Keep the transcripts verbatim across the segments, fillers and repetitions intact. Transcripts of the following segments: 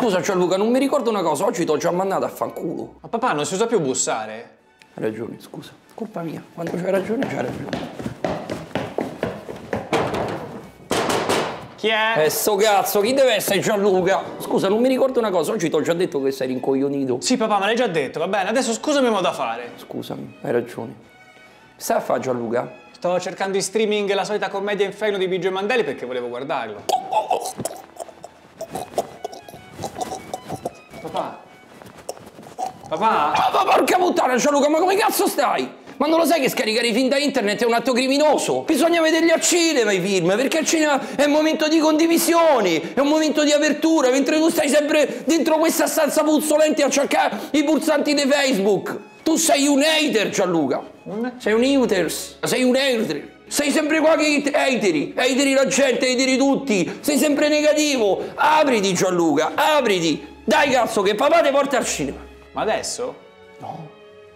Scusa, Gianluca, non mi ricordo una cosa, oggi ti ho già mandato a fanculo. Ma papà, non si usa più bussare? Hai ragione, scusa. Colpa mia, quando c'hai ragione, c'hai ragione. Chi è? Eh, sto cazzo, chi deve essere Gianluca? Scusa, non mi ricordo una cosa, oggi ti ho già detto che sei rincoglionito. Sì, papà, ma l'hai già detto, va bene, adesso scusami ma ho da fare. Scusami, hai ragione. Stai a fare, Gianluca? Sto cercando in streaming La solita commedia inferno di Biggio e Mandelli perché volevo guardarlo. Papà? Papà? Ah, ma porca puttana, Gianluca, ma come cazzo stai? Ma non lo sai che scaricare i film da internet è un atto criminoso? Bisogna vederli al cinema i film, perché il cinema è un momento di condivisione, è un momento di apertura, mentre tu stai sempre dentro questa stanza puzzolente a cercare i pulsanti di Facebook. Tu sei un hater, Gianluca. Sei un haters, sei un hater. Sei sempre qua che hateri, hateri la gente, hateri tutti. Sei sempre negativo. Apriti, Gianluca, apriti. Dai cazzo, che papà ti porta al cinema. Ma adesso? No,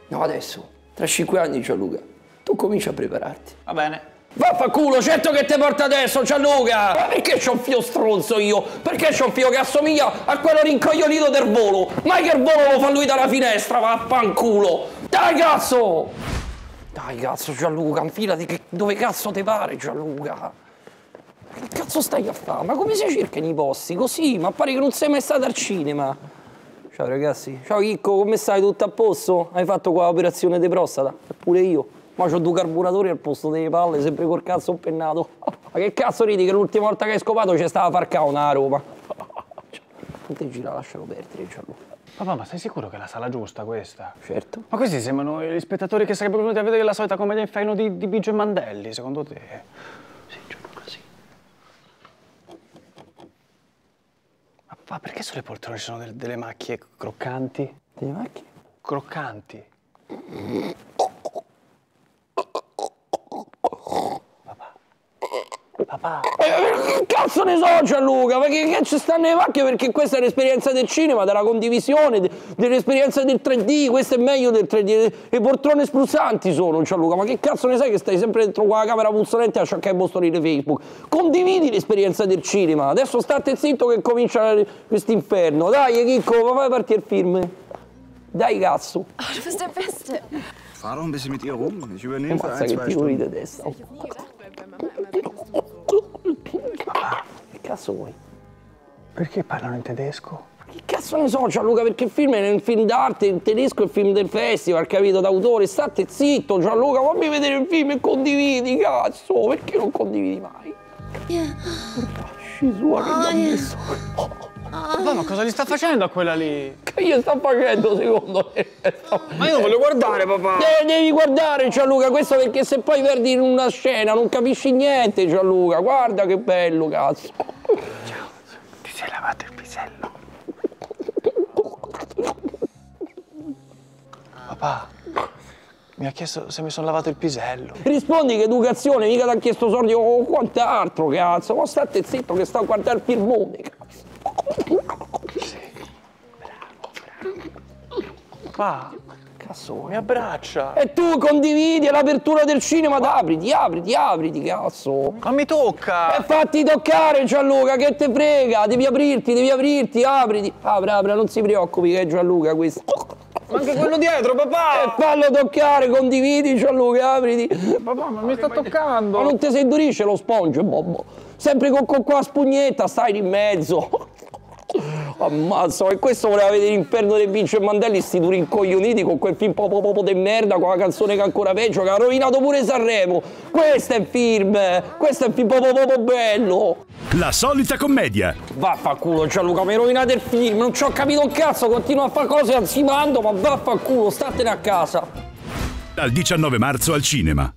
no adesso. Tra cinque anni, Gianluca, tu cominci a prepararti. Va bene. Vaffanculo, certo che te porta adesso, Gianluca! Ma perché c'ho un fio stronzo io? Perché c'ho un fio che assomiglia a quello rincoglionito del volo? Ma che il volo lo fa lui dalla finestra, vaffanculo! Dai, cazzo! Dai, cazzo, Gianluca, infilati che... dove cazzo ti pare, Gianluca? Ma che cazzo stai a fare? Ma come si cercano i posti? Così? Ma pare che non sei mai stato al cinema. Ciao ragazzi, ciao Chicco, come stai? Tutto a posto? Hai fatto qua l'operazione di prostata? Eppure io, ma c'ho due carburatori al posto delle palle, sempre col cazzo un pennato. Ma che cazzo ridi che l'ultima volta che hai scopato c'è stata Farcauna a Roma? Non ti gira, lascialo perdere, Gianluca. Papà, ma sei sicuro che è la sala giusta questa? Certo. Ma questi sembrano gli spettatori che sarebbero venuti a vedere La solita commedia inferno di, di Biggio e Mandelli, secondo te? Sì, Gianluca, sì. Ma perché sulle poltrone ci sono delle, delle macchie croccanti? Delle macchie? Croccanti. Papà. Papà. Eh, che cazzo ne so, Gianluca? Ma che, che ci stanno le macchie? Perché questa è l'esperienza del cinema, della condivisione, de, dell'esperienza del tre D. Questo è meglio del tre D. Le poltrone spruzzanti sono, Gianluca. Ma che cazzo ne sai che stai sempre dentro qua la camera puzzolente a cercare i postoli di Facebook? Condividi l'esperienza del cinema. Adesso state zitto che comincia quest'inferno. Dai, Chicco, fai partire il film. Dai, cazzo. Oh, du bist der Beste. Fahr doch ein bisschen mit ihr rum. Ich übernehme für ein, zwei Stunden. Che cazzo vuoi? Perché parlano in tedesco? Che cazzo ne so, Gianluca, perché il film è un film d'arte, in tedesco è il film del festival, capito, d'autore. State zitto, Gianluca, fammi vedere il film e condividi, cazzo. Perché non condividi mai? Portacci sua, che l'ha messo. Papà, ma cosa gli sta facendo a quella lì? Che gli sta facendo, secondo te? Ma io non voglio guardare, papà. De devi guardare, Gianluca, questo perché se poi perdi in una scena non capisci niente, Gianluca. Guarda che bello, cazzo. Ciao, ti sei lavato il pisello? Papà, mi ha chiesto se mi sono lavato il pisello. Rispondi che educazione, mica ti ha chiesto soldi o quant'altro, cazzo. Ma state zitto che sto a guardare il filmone, cazzo. Sì. Bravo, bravo. Papà, cazzo, mi abbraccia. E tu condividi l'apertura del cinema, ma... apriti, apriti, apriti, cazzo. Ma mi tocca. E fatti toccare, Gianluca, che te frega. Devi aprirti, devi aprirti, apriti. Apra, apra, non si preoccupi che è Gianluca questo. Ma anche quello dietro, papà. E fallo toccare, condividi, Gianluca, apriti. Papà, ma mi sta toccando. Ma non ti indurisce lo spongio, Bobbo. Sempre con, con qua spugnetta, stai in mezzo. Ammazzo, e questo voleva vedere l'inferno dei Biggio e Mandelli, sti duri incoglioniti con quel film popo popo de merda, con la canzone che è ancora peggio, che ha rovinato pure Sanremo. Questo è il film, questo è il film popo popo bello. La solita commedia. Vaffanculo, Gianluca, mi hai rovinato il film, non ci ho capito un cazzo, continuo a fare cose ansimando, ma vaffanculo, statene a casa. Dal diciannove marzo al cinema.